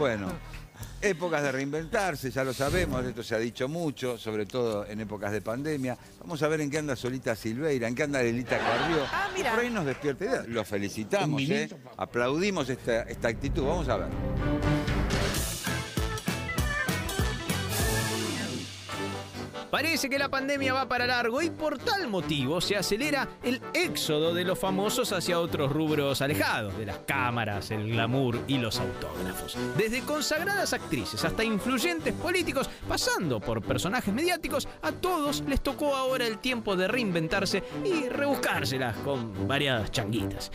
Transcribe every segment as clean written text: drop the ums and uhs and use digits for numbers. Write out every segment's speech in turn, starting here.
Bueno, épocas de reinventarse, ya lo sabemos, esto se ha dicho mucho, sobre todo en épocas de pandemia. Vamos a ver en qué anda Solita Silveira, en qué anda Lilita Carrió. Ah, mira. Por ahí nos despierta. Los felicitamos, aplaudimos esta actitud. Vamos a ver. Parece que la pandemia va para largo y por tal motivo se acelera el éxodo de los famosos hacia otros rubros alejados de las cámaras, el glamour y los autógrafos. Desde consagradas actrices hasta influyentes políticos, pasando por personajes mediáticos, a todos les tocó ahora el tiempo de reinventarse y rebuscárselas con variadas changuitas.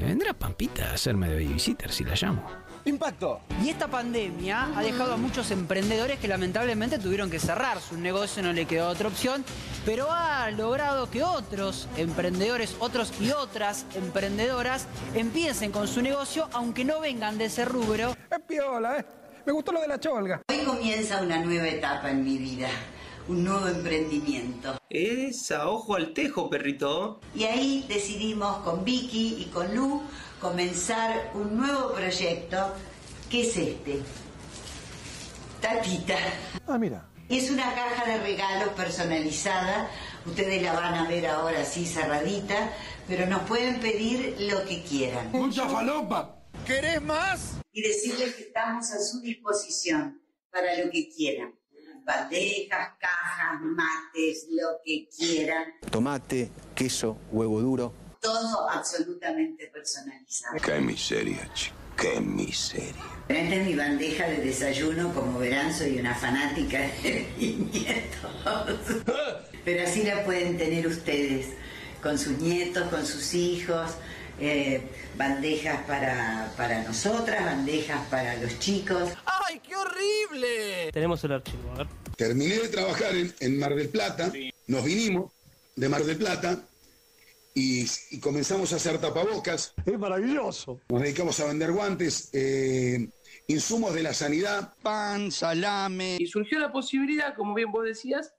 ¿Vendrá Pampita a hacerme de babysitter si la llamo? Impacto. Y esta pandemia ha dejado a muchos emprendedores que lamentablemente tuvieron que cerrar su negocio, no le quedó otra opción, pero ha logrado que otros emprendedores, otros y otras emprendedoras empiecen con su negocio, aunque no vengan de ese rubro. Es piola, ¿eh? Me gustó lo de la cholga. Hoy comienza una nueva etapa en mi vida, un nuevo emprendimiento. Esa, ojo al tejo, perrito. Y ahí decidimos con Vicky y con Lu comenzar un nuevo proyecto, que es este. Tatita. Ah, mira. Es una caja de regalos personalizada. Ustedes la van a ver ahora así cerradita, pero nos pueden pedir lo que quieran. ¡Mucha falopa! ¿Querés más? Y decirles que estamos a su disposición para lo que quieran. Bandejas, cajas, mates, lo que quieran. Tomate, queso, huevo duro. Todo absolutamente personalizado. ¡Qué miseria, chico! ¡Qué miseria! Esta es mi bandeja de desayuno. Como verán, soy una fanática de mis nietos. Pero así la pueden tener ustedes, con sus nietos, con sus hijos. Bandejas para nosotras, bandejas para los chicos. ¡Ay, qué horrible! Tenemos el archivo, a ver. Terminé de trabajar en Mar del Plata. Sí. Nos vinimos de Mar del Plata. Y comenzamos a hacer tapabocas. ¡Es maravilloso! Nos dedicamos a vender guantes, insumos de la sanidad. Pan, salame. Y surgió la posibilidad, como bien vos decías,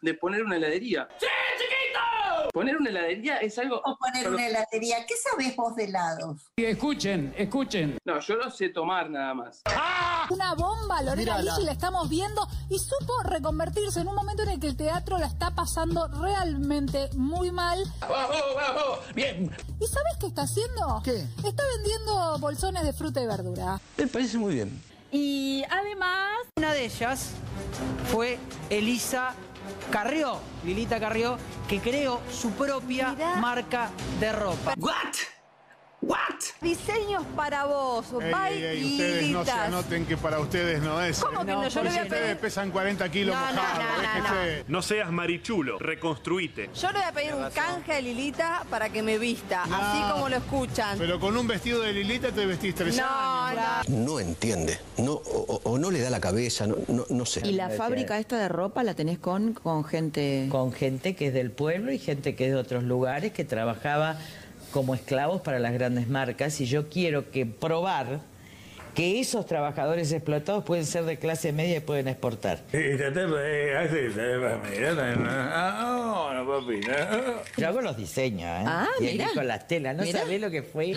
de poner una heladería. ¡Sí, chiquito! Poner una heladería es algo... O poner una heladería. ¿Qué sabés vos de helados? Escuchen, escuchen. No, yo no sé tomar nada más. ¡Ah! Una bomba, Lorena Lissi, la estamos viendo, y supo reconvertirse en un momento en el que el teatro la está pasando realmente muy mal. ¡Bajo, bajo! ¡Bien! ¿Y sabes qué está haciendo? ¿Qué? Está vendiendo bolsones de fruta y verdura. Me parece muy bien. Y además... Una de ellas fue Elisa Carrió, Lilita Carrió, que creó su propia marca de ropa. ¿Qué? What? Diseños para vos. Ey, ustedes no se anoten, que para ustedes no es. ¿Cómo que no? Yo le voy a pedir... Ustedes pesan 40 kilos mojados. No seas marichulo, reconstruite. Yo le voy a pedir un canje de Lilita para que me vista, así como lo escuchan. Pero con un vestido de Lilita te vestís 3 años. No entiende, o no le da la cabeza, no sé. ¿Y la fábrica esta de ropa la tenés con gente? Con gente que es del pueblo y gente que es de otros lugares, que trabajaba como esclavos para las grandes marcas, y yo quiero probar que esos trabajadores explotados pueden ser de clase media y pueden exportar. Yo hago los diseños, ¿eh? Ah, y él con las telas. No sabés lo que fue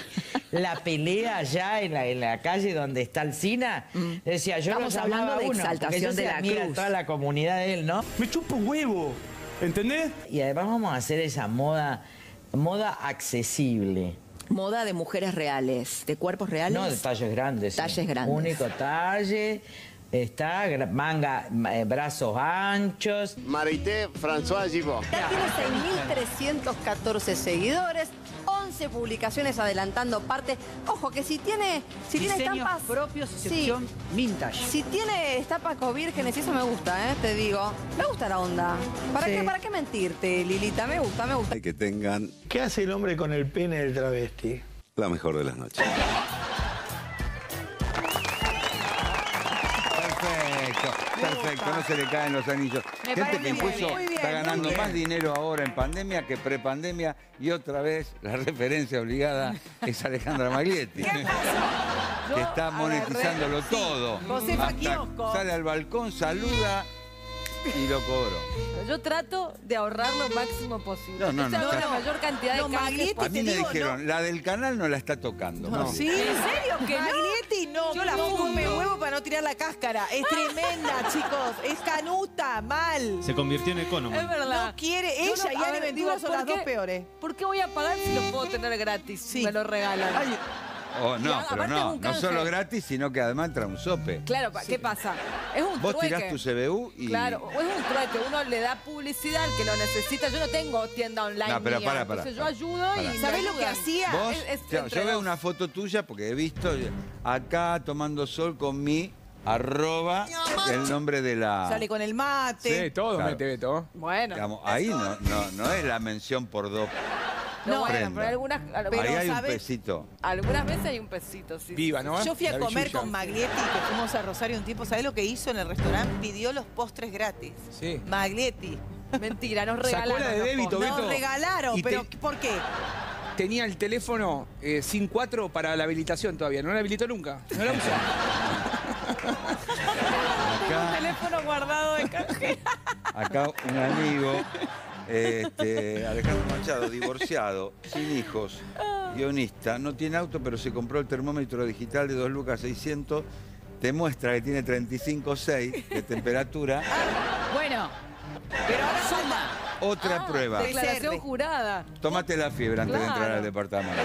la pelea allá en la calle donde está el CINA. Decía, yo estamos hablando de exaltación de la cruz. Toda la comunidad de él, ¿no? Me chupo un huevo, ¿entendés? Y además vamos a hacer esa moda accesible. Moda de mujeres reales, de cuerpos reales. No, de talles grandes. Talles grandes. Único talle, manga, brazos anchos. Marité François Givón. Ya tiene 6.314 seguidores, 11 publicaciones adelantando parte. Ojo, que si tiene estampas propios, sección vintage. Si tiene estapas vírgenes, eso me gusta, te digo. Me gusta la onda. ¿Para qué mentirte, Lilita? Me gusta, me gusta. Que tengan... ¿Qué hace el hombre con el pene del travesti? La mejor de las noches. Perfecto, no se le caen los anillos. Gente que incluso está ganando más dinero ahora en pandemia que prepandemia, y otra vez la referencia obligada es Alejandra Maglietti. ¿Qué pasó? Que está monetizándolo todo. José Faquiozco sale al balcón, saluda y lo cobro. Yo trato de ahorrar lo máximo posible. No, la mayor cantidad de canjes. A mí me dijeron, la del canal no la está tocando. ¿En serio que no? Maglietti no. Yo la fumo. no tirar la cáscara. Es tremenda, chicos. Es canuta, mal. Se convirtió en economy. Es verdad. No quiere. Ella no, y Ale Ventura son las dos peores. ¿Por qué voy a pagar si lo puedo tener gratis? Sí. Me lo regalan. Ay. Oh, no, pero no, no solo gratis, sino que además trae un sope. Claro, sí. ¿Qué pasa? Es un trueque. Vos tirás tu CBU y... Claro, es un trueque. Uno le da publicidad al que lo necesita. Yo no tengo tienda online. No, pero para. Entonces yo ayudo y... ¿Sabés lo que hacía? ¿Vos? Yo veo una foto tuya, porque he visto acá tomando sol con mi... arroba, el nombre de la... Sale con el mate. Sí, todo claro. Mete Beto. Bueno. Digamos, ahí no es la mención por dos. No, bueno, pero algunas ahí hay un pesito. Algunas veces hay un pesito, sí. Viva, ¿no? Yo fui a comer con Maglietti, que fuimos a Rosario un tiempo. ¿Sabés lo que hizo en el restaurante? Pidió los postres gratis. Sí. Maglietti. Mentira, nos regalaron. ¿Sacó la de débito, Beto? Nos regalaron, pero ¿por qué? Tenía el teléfono sin 4 para la habilitación todavía. No la habilitó nunca. No la usó. Tengo un teléfono guardado de canje. Acá un amigo, Alejandro Machado, divorciado, sin hijos, guionista, no tiene auto, pero se compró el termómetro digital de 2.600 lucas. Te muestra que tiene 35,6 de temperatura. Bueno, pero ahora suma. Otra prueba. Declaración jurada. Tómate la fiebre antes de entrar al departamento.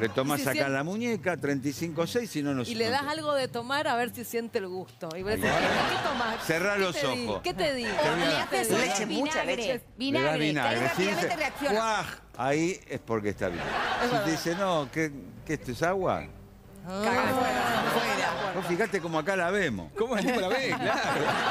Le tomas acá siente... la muñeca, 35,6, si no, no se... Y le das algo de tomar a ver si siente el gusto. Y bueno. ¿Qué tomás? Cerrá los ojos. ¿Qué te digo? Leche, mucha leche. Vinagre. Vinagre. Si dice, ¡guaj! Ahí es porque está bien. Si te dice, no, ¿qué esto es agua? Caga, fuera. Vos fijate como acá la vemos. ¿Cómo la ve? Claro.